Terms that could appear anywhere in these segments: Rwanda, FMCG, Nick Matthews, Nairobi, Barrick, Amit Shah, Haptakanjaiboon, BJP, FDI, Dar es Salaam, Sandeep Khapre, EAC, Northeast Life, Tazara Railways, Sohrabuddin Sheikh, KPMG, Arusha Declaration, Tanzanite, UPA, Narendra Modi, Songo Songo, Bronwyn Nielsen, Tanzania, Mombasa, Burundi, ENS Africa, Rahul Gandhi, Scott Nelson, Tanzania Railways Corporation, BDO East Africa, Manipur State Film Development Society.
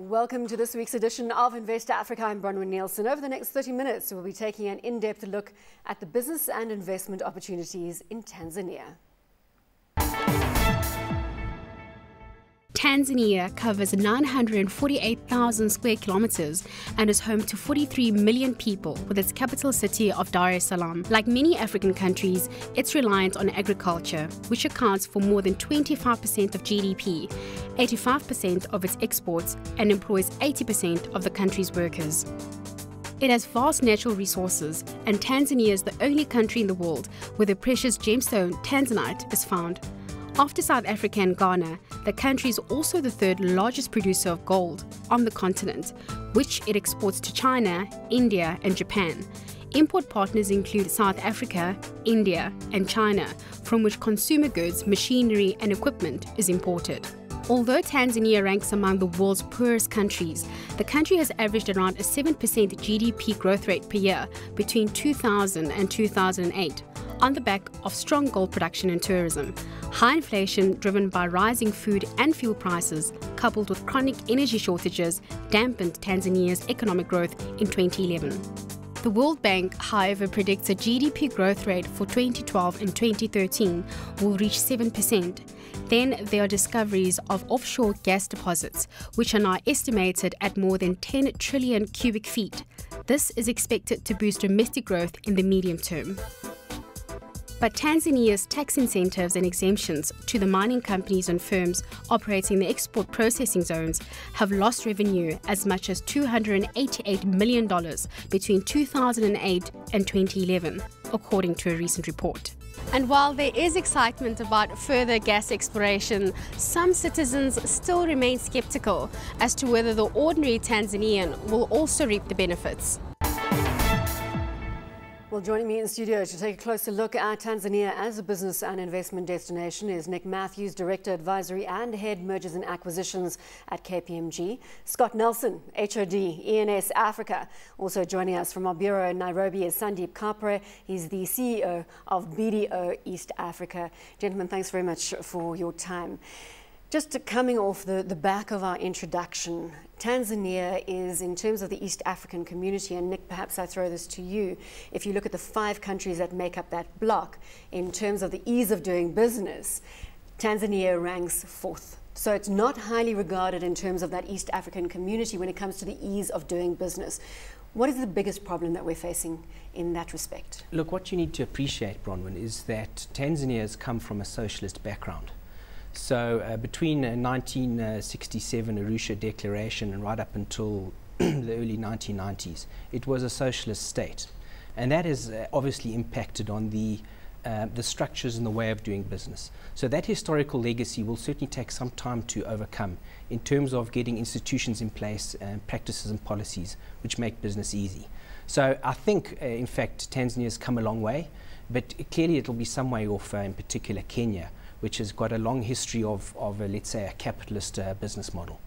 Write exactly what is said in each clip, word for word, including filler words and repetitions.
Welcome to this week's edition of Invest Africa. I'm Bronwyn Nielsen. Over the next thirty minutes, we'll be taking an in-depth look at the business and investment opportunities in Tanzania. Tanzania covers nine hundred forty-eight thousand square kilometers and is home to forty-three million people, with its capital city of Dar es Salaam. Like many African countries, it's reliant on agriculture, which accounts for more than twenty-five percent of G D P, eighty-five percent of its exports, and employs eighty percent of the country's workers. It has vast natural resources, and Tanzania is the only country in the world where the precious gemstone tanzanite is found. After South Africa and Ghana, the country is also the third largest producer of gold on the continent, which it exports to China, India and Japan. Import partners include South Africa, India and China, from which consumer goods, machinery and equipment is imported. Although Tanzania ranks among the world's poorest countries, the country has averaged around a seven percent G D P growth rate per year between two thousand and two thousand eight. On the back of strong gold production and tourism. High inflation driven by rising food and fuel prices, coupled with chronic energy shortages, dampened Tanzania's economic growth in twenty eleven. The World Bank, however, predicts a G D P growth rate for twenty twelve and twenty thirteen will reach seven percent. Then there are discoveries of offshore gas deposits, which are now estimated at more than ten trillion cubic feet. This is expected to boost domestic growth in the medium term. But Tanzania's tax incentives and exemptions to the mining companies and firms operating the export processing zones have lost revenue as much as two hundred eighty-eight million dollars between two thousand eight and twenty eleven, according to a recent report. And while there is excitement about further gas exploration, some citizens still remain skeptical as to whether the ordinary Tanzanian will also reap the benefits. Well, joining me in studio to take a closer look at Tanzania as a business and investment destination is Nick Matthews, Director Advisory and Head Mergers and Acquisitions at K P M G. Scott Nelson, H O D, E N S Africa. Also joining us from our bureau in Nairobi is Sandeep Khapre. He's the C E O of B D O East Africa. Gentlemen, thanks very much for your time. Just coming off the, the back of our introduction, Tanzania is, in terms of the East African community, and Nick, perhaps I throw this to you, if you look at the five countries that make up that block, in terms of the ease of doing business, Tanzania ranks fourth. So it's not highly regarded in terms of that East African community when it comes to the ease of doing business. What is the biggest problem that we're facing in that respect? Look, what you need to appreciate, Bronwyn, is that Tanzania has come from a socialist background. So uh, between uh, nineteen sixty-seven Arusha Declaration and right up until the early nineteen nineties, it was a socialist state, and that has uh, obviously impacted on the uh, the structures and the way of doing business. So that historical legacy will certainly take some time to overcome in terms of getting institutions in place and practices and policies which make business easy. So I think, uh, in fact, Tanzania has come a long way, but clearly it'll be some way off. Uh, in particular, Kenya, which has got a long history of, of a, let's say, a capitalist uh, business model.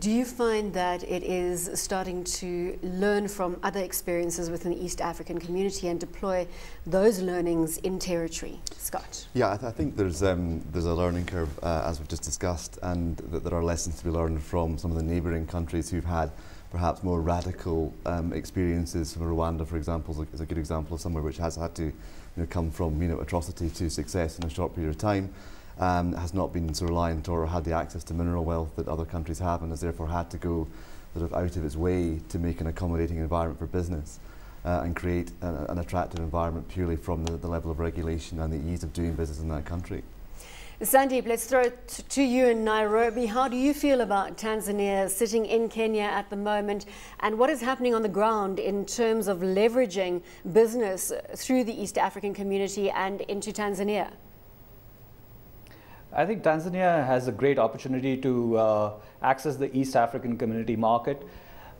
Do you find that it is starting to learn from other experiences within the East African community and deploy those learnings in territory, Scott? Yeah, I, th I think there's um, there's a learning curve, uh, as we've just discussed, and that there are lessons to be learned from some of the neighbouring countries who've had perhaps more radical um, experiences. From Rwanda, for example, is a good example of somewhere which has had to, you know, come from, you know, atrocity to success in a short period of time, um, has not been so reliant or had the access to mineral wealth that other countries have, and has therefore had to go sort of out of its way to make an accommodating environment for business uh, and create a, an attractive environment purely from the, the level of regulation and the ease of doing business in that country. Sandeep, let's throw it to you in Nairobi. How do you feel about Tanzania sitting in Kenya at the moment, and what is happening on the ground in terms of leveraging business through the East African community and into Tanzania? I think Tanzania has a great opportunity to uh, access the East African community market.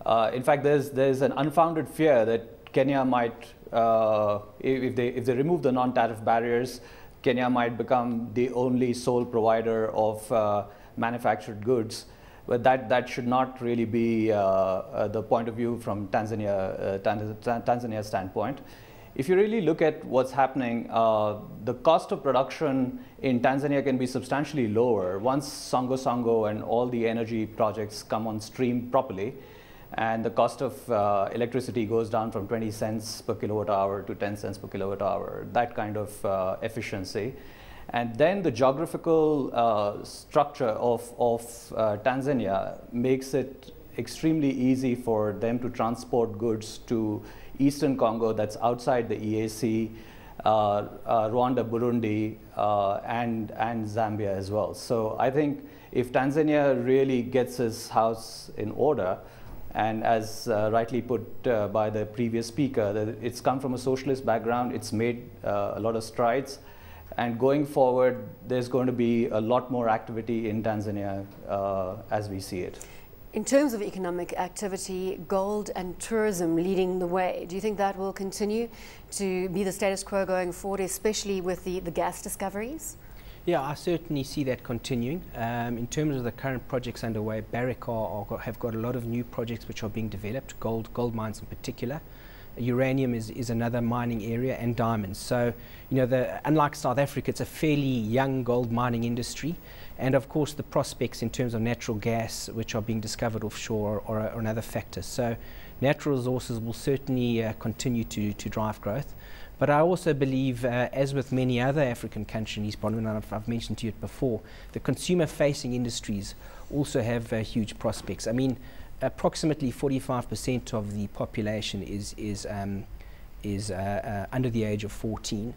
Uh, in fact, there's, there's an unfounded fear that Kenya might, uh, if, they, if they remove the non-tariff barriers, Kenya might become the only sole provider of uh, manufactured goods, but that, that should not really be uh, uh, the point of view from Tanzania, uh, Tanzania standpoint. if you really look at what's happening, uh, the cost of production in Tanzania can be substantially lower once Songo Songo and all the energy projects come on stream properly, and the cost of uh, electricity goes down from twenty cents per kilowatt hour to ten cents per kilowatt hour, that kind of uh, efficiency. And then the geographical uh, structure of, of uh, Tanzania makes it extremely easy for them to transport goods to Eastern Congo, that's outside the E A C, uh, uh, Rwanda, Burundi, uh, and, and Zambia as well. So I think if Tanzania really gets its house in order, and as uh, rightly put uh, by the previous speaker, that it's come from a socialist background, it's made uh, a lot of strides. And going forward, there's going to be a lot more activity in Tanzania uh, as we see it. In terms of economic activity, gold and tourism leading the way. Do you think that will continue to be the status quo going forward, especially with the, the gas discoveries? Yeah, I certainly see that continuing. Um, in terms of the current projects underway, Barrick are, are, have got a lot of new projects which are being developed, gold, gold mines in particular. Uranium is, is another mining area, and diamonds. So, you know, the, unlike South Africa, it's a fairly young gold mining industry. And of course, the prospects in terms of natural gas, which are being discovered offshore, are, are another factor. So natural resources will certainly uh, continue to, to drive growth. But I also believe, uh, as with many other African countries, Bronwyn, I've, I've mentioned to you before, the consumer-facing industries also have uh, huge prospects. I mean, approximately forty-five percent of the population is is um, is uh, uh, under the age of fourteen.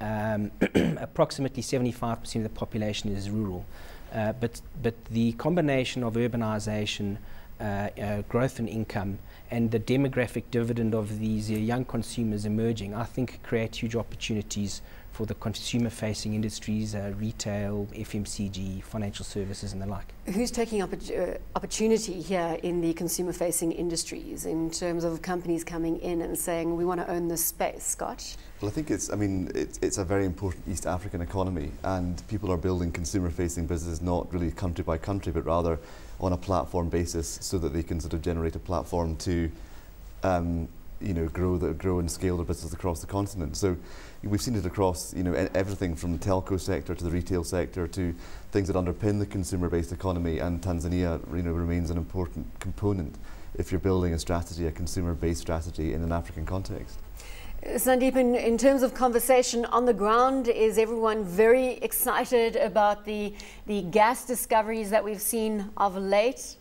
Um, approximately seventy-five percent of the population is rural. Uh, but but the combination of urbanization, uh, uh, growth in income, and the demographic dividend of these uh, young consumers emerging, I think, create huge opportunities for the consumer-facing industries, uh, retail, F M C G, financial services, and the like. Who's taking up oppor uh, opportunity here in the consumer-facing industries in terms of companies coming in and saying, we want to own this space? Scott? Well, I think it's, I mean, it's, it's a very important East African economy, and people are building consumer-facing businesses not really country by country, but rather on a platform basis so that they can sort of generate a platform to um, you know, grow, the, grow and scale their business across the continent. So we've seen it across, you know, everything from the telco sector to the retail sector to things that underpin the consumer-based economy. And Tanzania, you know, remains an important component if you're building a strategy, a consumer-based strategy in an African context. Sandeep, in, in terms of conversation on the ground, is everyone very excited about the, the gas discoveries that we've seen of late?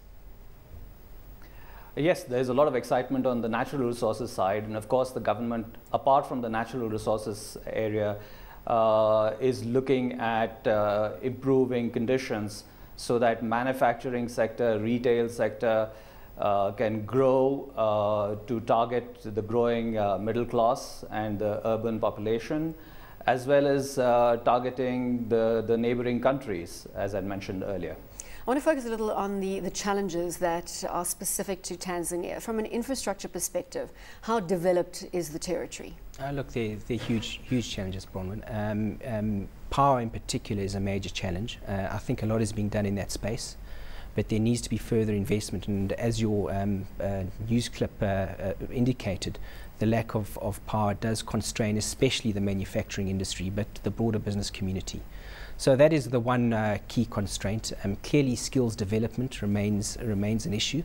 Yes, there's a lot of excitement on the natural resources side, and of course the government, apart from the natural resources area, uh, is looking at uh, improving conditions so that manufacturing sector, retail sector uh, can grow uh, to target the growing uh, middle class and the urban population, as well as uh, targeting the, the neighboring countries, as I mentioned earlier. I want to focus a little on the, the challenges that are specific to Tanzania. From an infrastructure perspective, how developed is the territory? Uh, look, they're, they're huge, huge challenges, Bronwyn. Um, um, power in particular is a major challenge. Uh, I think a lot is being done in that space, but there needs to be further investment. And as your um, uh, news clip uh, uh, indicated, the lack of, of power does constrain especially the manufacturing industry, but the broader business community. So that is the one uh, key constraint. Um, clearly, skills development remains remains an issue.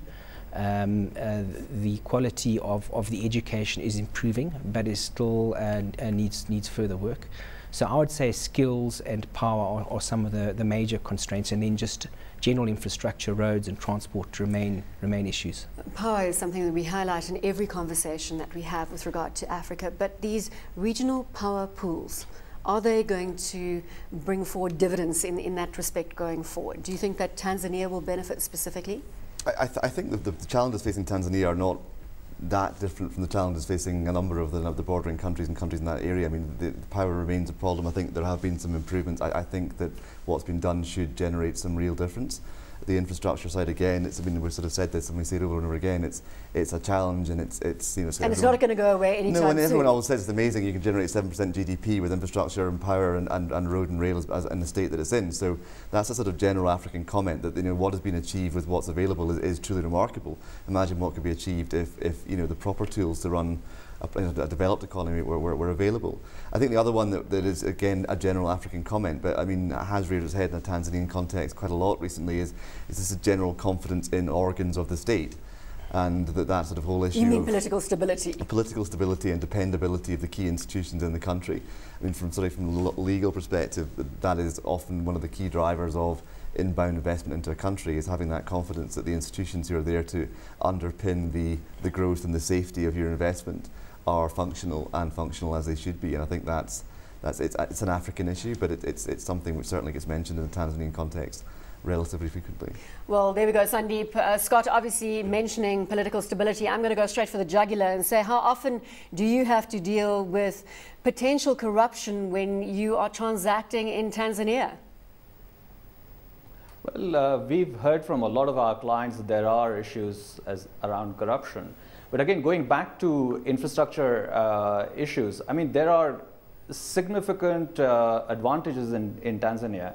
Um, uh, the quality of, of the education is improving, but is still uh, uh, needs needs further work. So I would say skills and power are, are some of the, the major constraints, and then just general infrastructure, roads and transport remain remain issues. Power is something that we highlight in every conversation that we have with regard to Africa, but these regional power pools, are they going to bring forward dividends in, in that respect going forward? Do you think that Tanzania will benefit specifically? I, I, th I think the, the, the challenges facing Tanzania are not that different from the challenges facing a number of the, of the bordering countries and countries in that area. I mean, the, the power remains a problem. I think there have been some improvements. I, I think that what's been done should generate some real difference. The infrastructure side, again, it's, I mean, we've sort of said this and we say it over and over again, it's it's a challenge, and it's, it's you know... So and it's not going to go away anytime soon. No, and everyone always says it's amazing you can generate seven percent G D P with infrastructure and power and, and, and road and rail as, in the state that it's in. So that's a sort of general African comment that, you know, what has been achieved with what's available is, is truly remarkable. Imagine what could be achieved if, if, you know, the proper tools to run a developed economy were, were, were available. I think the other one that, that is, again, a general African comment, but I mean, has reared its head in a Tanzanian context quite a lot recently, is, is this a general confidence in organs of the state. And that, that sort of whole issue. You mean of political stability? Political stability and dependability of the key institutions in the country. I mean, from sorry, from a legal perspective, that is often one of the key drivers of inbound investment into a country, is having that confidence that the institutions who are there to underpin the the growth and the safety of your investment are functional and functional as they should be. And I think that's that's it's, it's an African issue, but it, it's it's something which certainly gets mentioned in the Tanzanian context relatively frequently. Well, there we go, Sandeep. Uh, Scott, obviously mentioning political stability, I'm going to go straight for the jugular and say, how often do you have to deal with potential corruption when you are transacting in Tanzania? Well, uh, we've heard from a lot of our clients that there are issues as around corruption. But again, going back to infrastructure uh, issues, I mean, there are significant uh, advantages in, in Tanzania.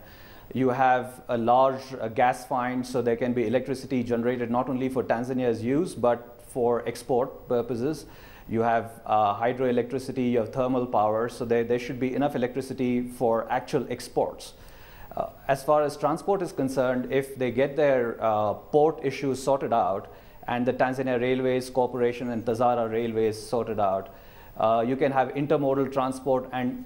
You have a large uh, gas find, so there can be electricity generated not only for Tanzania's use, but for export purposes. You have uh, hydroelectricity, you have thermal power, so there, there should be enough electricity for actual exports. Uh, as far as transport is concerned, if they get their uh, port issues sorted out, and the Tanzania Railways Corporation and Tazara Railways sorted out, uh, you can have intermodal transport, and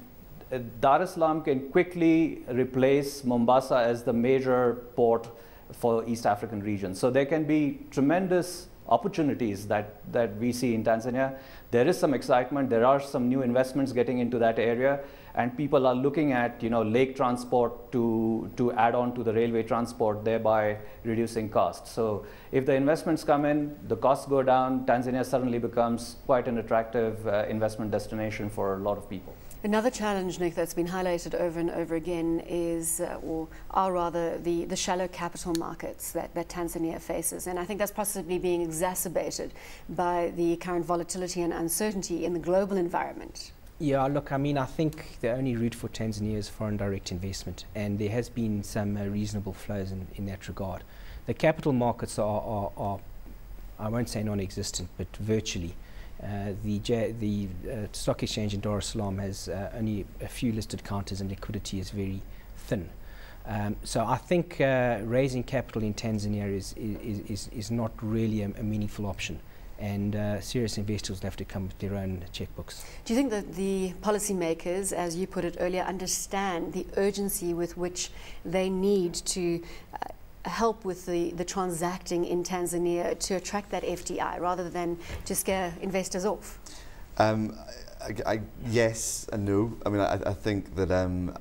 Dar es Salaam can quickly replace Mombasa as the major port for East African region. So there can be tremendous opportunities that, that we see in Tanzania. There is some excitement. There are some new investments getting into that area. And people are looking at, you know, lake transport to, to add on to the railway transport, thereby reducing costs. So if the investments come in, the costs go down, Tanzania suddenly becomes quite an attractive uh, investment destination for a lot of people. Another challenge, Nick, that's been highlighted over and over again is, uh, or are rather, the, the shallow capital markets that, that Tanzania faces. And I think that's possibly being exacerbated by the current volatility and uncertainty in the global environment. Yeah, look, I mean, I think the only route for Tanzania is foreign direct investment. And there has been some uh, reasonable flows in, in that regard. The capital markets are, are, are I won't say non-existent, but virtually. Uh, the J the uh, stock exchange in Dar es Salaam has uh, only a few listed counters, and liquidity is very thin. Um, so I think uh, raising capital in Tanzania is is, is, is not really a, a meaningful option, and uh, serious investors will have to come with their own checkbooks. Do you think that the policymakers, as you put it earlier, understand the urgency with which they need to uh, help with the, the transacting in Tanzania to attract that F D I rather than to scare investors off? Um, I, I, yes and no. I mean, I, I think that um,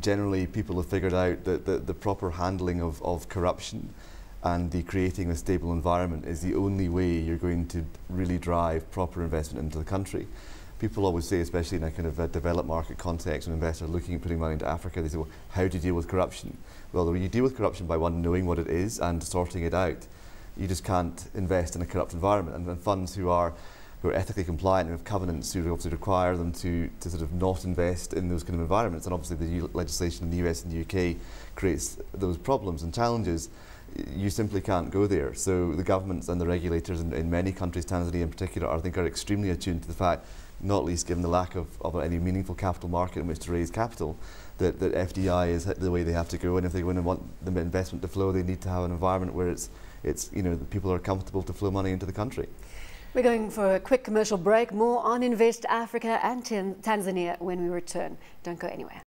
generally people have figured out that the, the proper handling of, of corruption and the creating a stable environment is the only way you're going to really drive proper investment into the country. People always say, especially in a kind of a developed market context, when investors are looking at putting money into Africa, they say, well, how do you deal with corruption? Well, you deal with corruption by, one, knowing what it is and sorting it out. You just can't invest in a corrupt environment. And, and funds who are, who are ethically compliant and have covenants who obviously require them to, to sort of not invest in those kind of environments. And obviously the U legislation in the U S and the U K creates those problems and challenges. You simply can't go there. So the governments and the regulators in, in many countries, Tanzania in particular, are, I think are extremely attuned to the fact, not least given the lack of, of any meaningful capital market in which to raise capital, that, that F D I is the way they have to go. And if they go in and want the investment to flow, they need to have an environment where it's, it's you know, the people are comfortable to flow money into the country. We're going for a quick commercial break. More on Invest Africa and Tanzania when we return. Don't go anywhere.